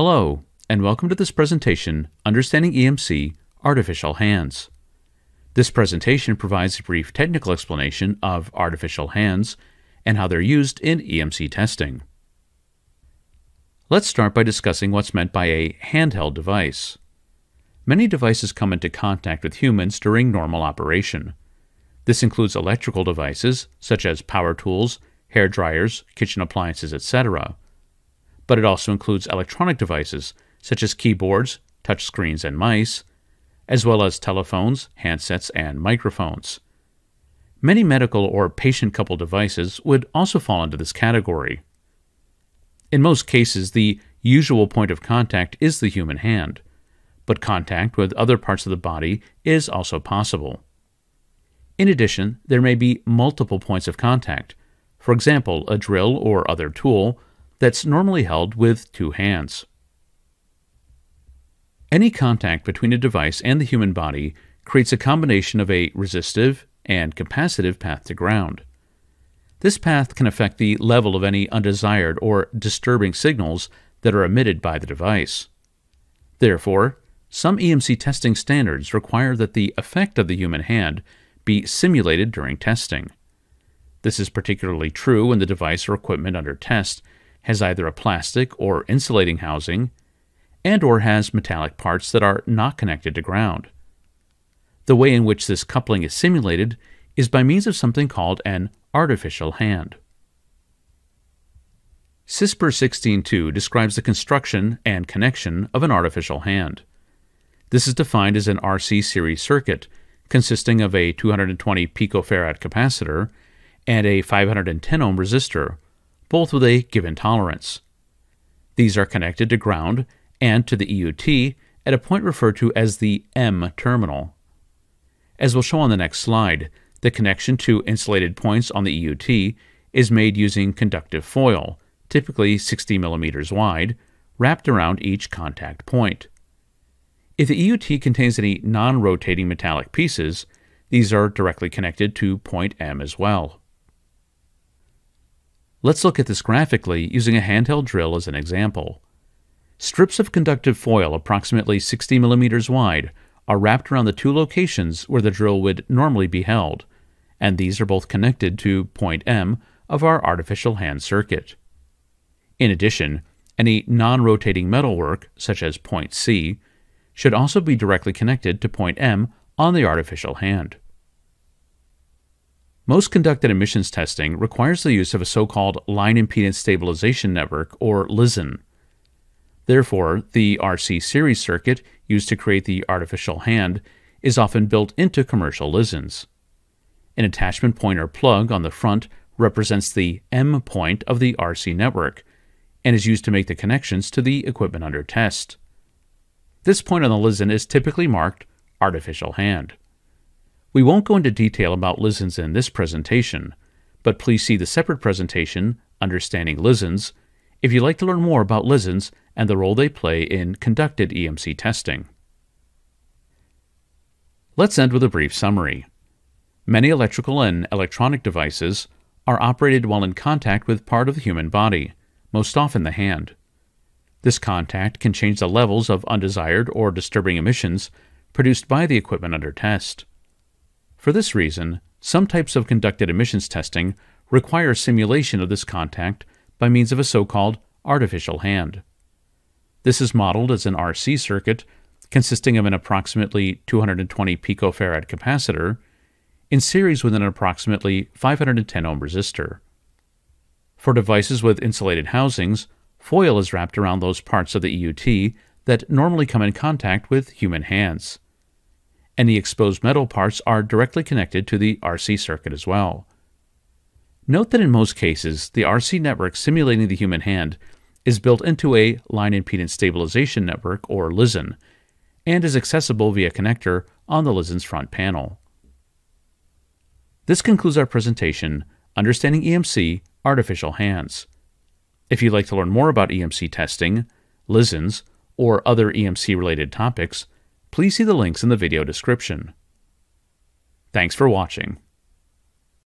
Hello, and welcome to this presentation, Understanding EMC, Artificial Hands. This presentation provides a brief technical explanation of artificial hands and how they're used in EMC testing. Let's start by discussing what's meant by a handheld device. Many devices come into contact with humans during normal operation. This includes electrical devices, such as power tools, hair dryers, kitchen appliances, etc. But it also includes electronic devices, such as keyboards, touchscreens, and mice, as well as telephones, handsets, and microphones. Many medical or patient-coupled devices would also fall into this category. In most cases, the usual point of contact is the human hand, but contact with other parts of the body is also possible. In addition, there may be multiple points of contact, for example, a drill or other tool that's normally held with two hands. Any contact between a device and the human body creates a combination of a resistive and capacitive path to ground. This path can affect the level of any undesired or disturbing signals that are emitted by the device. Therefore, some EMC testing standards require that the effect of the human hand be simulated during testing. This is particularly true when the device or equipment under test has either a plastic or insulating housing and/or has metallic parts that are not connected to ground. The way in which this coupling is simulated is by means of something called an artificial hand. CISPR-16-1-2 describes the construction and connection of an artificial hand. This is defined as an RC series circuit consisting of a 220 picofarad capacitor and a 510 ohm resistor, both with a given tolerance. These are connected to ground and to the EUT at a point referred to as the M terminal. As we'll show on the next slide, the connection to insulated points on the EUT is made using conductive foil, typically 60 millimeters wide, wrapped around each contact point. If the EUT contains any non-rotating metallic pieces, these are directly connected to point M as well. Let's look at this graphically using a handheld drill as an example. Strips of conductive foil approximately 60 millimeters wide are wrapped around the two locations where the drill would normally be held, and these are both connected to point M of our artificial hand circuit. In addition, any non-rotating metalwork, such as point C, should also be directly connected to point M on the artificial hand. Most conducted emissions testing requires the use of a so-called line impedance stabilization network, or LISN. Therefore, the RC series circuit used to create the artificial hand is often built into commercial LISNs. An attachment point or plug on the front represents the M point of the RC network and is used to make the connections to the equipment under test. This point on the LISN is typically marked artificial hand. We won't go into detail about LISNs in this presentation, but please see the separate presentation, Understanding LISNs, if you'd like to learn more about LISNs and the role they play in conducted EMC testing. Let's end with a brief summary. Many electrical and electronic devices are operated while in contact with part of the human body, most often the hand. This contact can change the levels of undesired or disturbing emissions produced by the equipment under test. For this reason, some types of conducted emissions testing require simulation of this contact by means of a so-called artificial hand. This is modeled as an RC circuit consisting of an approximately 220 picofarad capacitor in series with an approximately 510 ohm resistor. For devices with insulated housings, foil is wrapped around those parts of the EUT that normally come in contact with human hands. Any exposed metal parts are directly connected to the RC circuit as well. Note that in most cases, the RC network simulating the human hand is built into a line impedance stabilization network, or LISN, and is accessible via connector on the LISN's front panel. This concludes our presentation, Understanding EMC, Artificial Hands. If you'd like to learn more about EMC testing, LISNs, or other EMC-related topics, please see the links in the video description. Thanks for watching.